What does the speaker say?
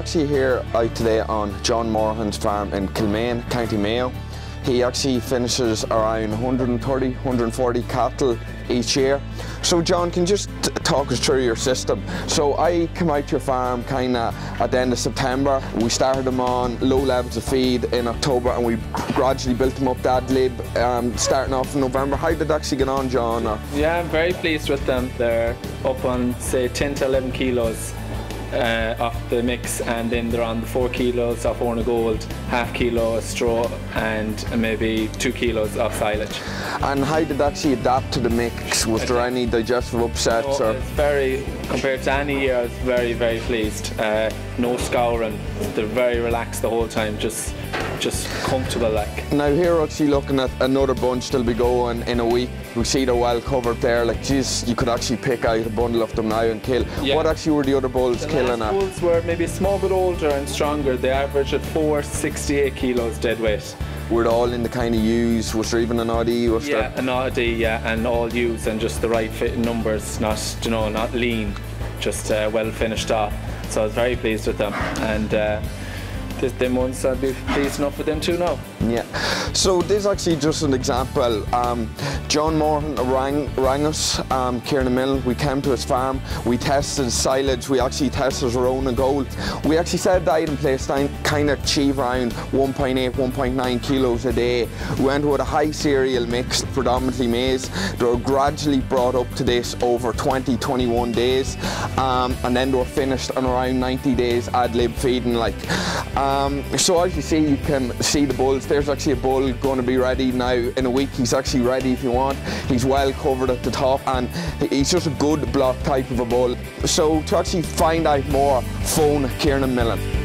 actually here out today on John Morton's farm in Kilmain, County Mayo. He actually finishes around 130, 140 cattle each year. So John, can you just talk us through your system? So I came out to your farm kind of at the end of September. We started them on low levels of feed in October and we gradually built them up ad lib starting off in November. How did it actually get on, John? Yeah, I'm very pleased with them. They're up on, say, 10 to 11 kilos off the mix, and then they're on the 4 kilos of Hornigold, half kilo of straw, and maybe 2 kilos of silage. And how did that actually adapt to the mix? Was there any digestive upsets? No, or? It's very, compared to any year, I was very, very pleased. No scouring. They're very relaxed the whole time. Just comfortable like. Now here we're actually looking at another bunch that'll be going in a week. We see they're well covered there, like geez, you could actually pick out a bundle of them now and kill. Yeah. What actually were the other bulls killing at? The bulls were maybe a small bit older and stronger. They averaged at 468 kilos dead weight. Were they all in the kind of U's? Was there even an odd E? Yeah, an odd E, yeah, and all U's and just the right fit numbers, not, you know, not lean, just well finished off. So I was very pleased with them. And them ones I'd be pleased enough with them too now. Yeah. So this is actually just an example. John Morton rang us, Kiernan Milling. We came to his farm, we tested silage, we actually tested our own gold. We actually set a diet in place to kind of achieve around 1.8, 1.9 kilos a day. We went with a high cereal mix, predominantly maize. They were gradually brought up to this over 20, 21 days, and then they were finished on around 90 days ad lib feeding like. So as you see, you can see the bulls. There's actually a bull going to be ready now in a week. He's actually ready if you want. He's well covered at the top and he's just a good block type of a bull. So to actually find out more, phone Kiernan Milling.